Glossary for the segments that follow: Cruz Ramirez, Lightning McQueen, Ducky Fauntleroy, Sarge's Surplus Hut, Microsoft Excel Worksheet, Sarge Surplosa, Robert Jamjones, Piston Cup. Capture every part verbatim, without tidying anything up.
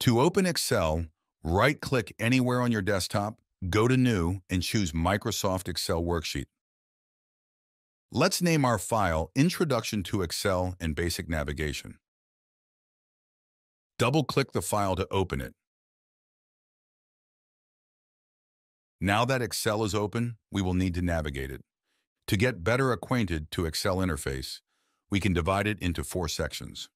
To open Excel, right-click anywhere on your desktop, go to New, and choose Microsoft Excel Worksheet. Let's name our file Introduction to Excel and Basic Navigation. Double-click the file to open it. Now that Excel is open, we will need to navigate it. To get better acquainted to Excel interface, we can divide it into four sections.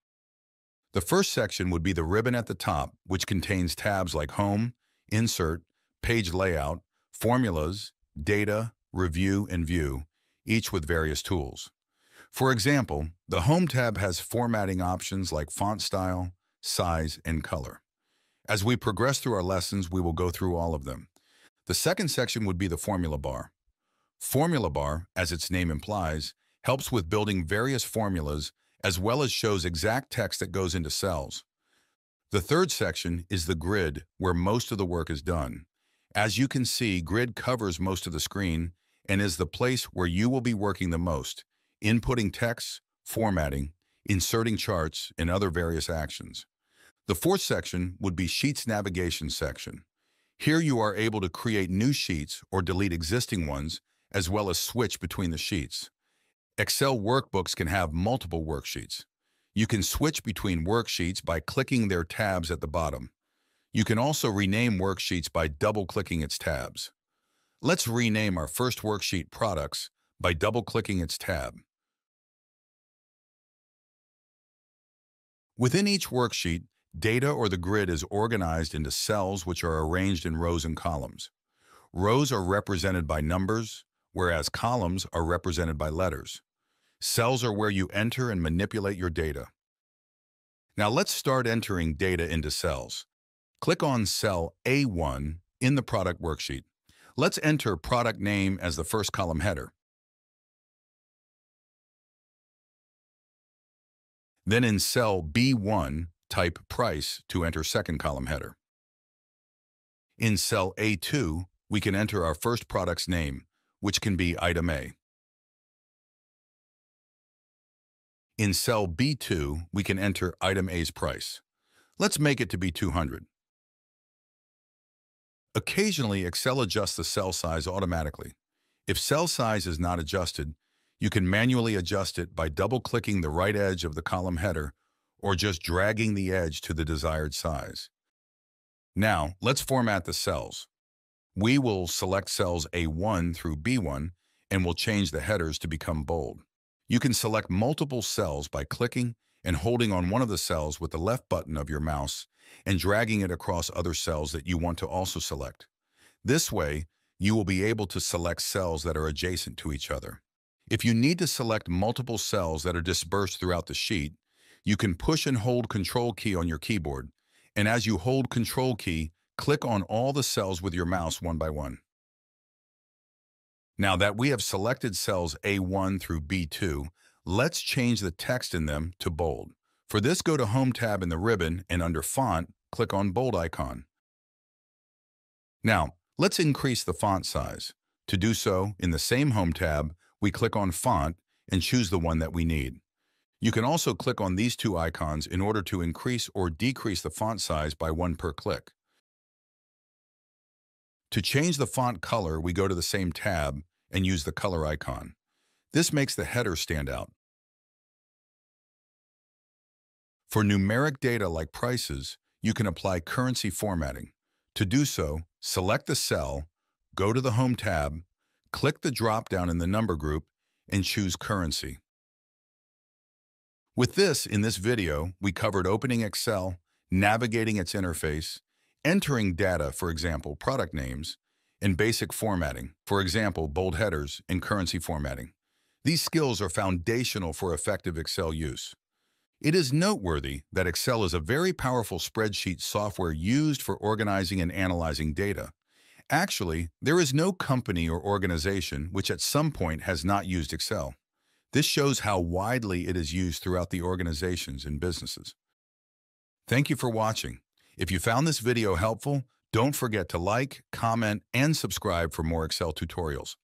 The first section would be the ribbon at the top, which contains tabs like Home, Insert, Page Layout, Formulas, Data, Review, and View, each with various tools. For example, the Home tab has formatting options like font style, size, and color. As we progress through our lessons, we will go through all of them. The second section would be the formula bar. Formula bar, as its name implies, helps with building various formulas as well as shows exact text that goes into cells. The third section is the grid, where most of the work is done. As you can see, grid covers most of the screen and is the place where you will be working the most, inputting text, formatting, inserting charts, and other various actions. The fourth section would be Sheets Navigation section. Here you are able to create new sheets or delete existing ones, as well as switch between the sheets. Excel workbooks can have multiple worksheets. You can switch between worksheets by clicking their tabs at the bottom. You can also rename worksheets by double-clicking its tabs. Let's rename our first worksheet Products by double-clicking its tab. Within each worksheet, data or the grid is organized into cells, which are arranged in rows and columns. Rows are represented by numbers, whereas columns are represented by letters. Cells are where you enter and manipulate your data. Now let's start entering data into cells. Click on cell A one in the product worksheet. Let's enter product name as the first column header. Then in cell B one, type price to enter second column header. In cell A two, we can enter our first product's name, which can be item A. In cell B two, we can enter item A's price. Let's make it to be two hundred. Occasionally, Excel adjusts the cell size automatically. If cell size is not adjusted, you can manually adjust it by double-clicking the right edge of the column header or just dragging the edge to the desired size. Now, let's format the cells. We will select cells A one through B one and will change the headers to become bold. You can select multiple cells by clicking and holding on one of the cells with the left button of your mouse and dragging it across other cells that you want to also select. This way, you will be able to select cells that are adjacent to each other. If you need to select multiple cells that are dispersed throughout the sheet, you can push and hold Control key on your keyboard, and as you hold Control key, click on all the cells with your mouse one by one. Now that we have selected cells A one through B two, let's change the text in them to bold. For this, go to Home tab in the ribbon and under Font, click on Bold icon. Now, let's increase the font size. To do so, in the same Home tab, we click on Font and choose the one that we need. You can also click on these two icons in order to increase or decrease the font size by one per click. To change the font color, we go to the same tab and use the color icon. This makes the header stand out. For numeric data like prices, you can apply currency formatting. To do so, select the cell, go to the Home tab, click the drop-down in the number group, and choose currency. With this, in this video, we covered opening Excel, navigating its interface, entering data, for example, product names, and basic formatting, for example, bold headers and currency formatting. These skills are foundational for effective Excel use. It is noteworthy that Excel is a very powerful spreadsheet software used for organizing and analyzing data. Actually, there is no company or organization which at some point has not used Excel. This shows how widely it is used throughout the organizations and businesses. Thank you for watching. If you found this video helpful, don't forget to like, comment, and subscribe for more Excel tutorials.